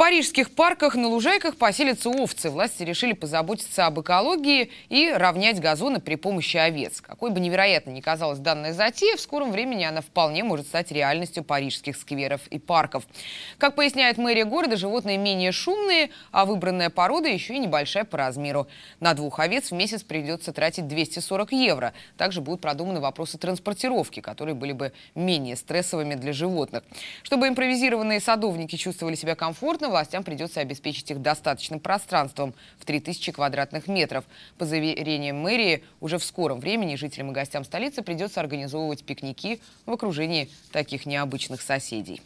парижских парках на лужайках поселятся овцы. Власти решили позаботиться об экологии и равнять газоны при помощи овец. Какой бы невероятной ни казалась данная затея, в скором времени она вполне может стать реальностью парижских скверов и парков. Как поясняет мэрия города, животные менее шумные, а выбранная порода еще и небольшая по размеру. На двух овец в месяц придется тратить 240 евро. Также будут продуманы вопросы транспортировки, которые были бы менее стрессовыми для животных. Чтобы импровизированные садовники чувствовали себя комфортно, властям придется обеспечить их достаточным пространством в 3000 квадратных метров. По заверениям мэрии, уже в скором времени жителям и гостям столицы придется организовывать пикники в окружении таких необычных соседей.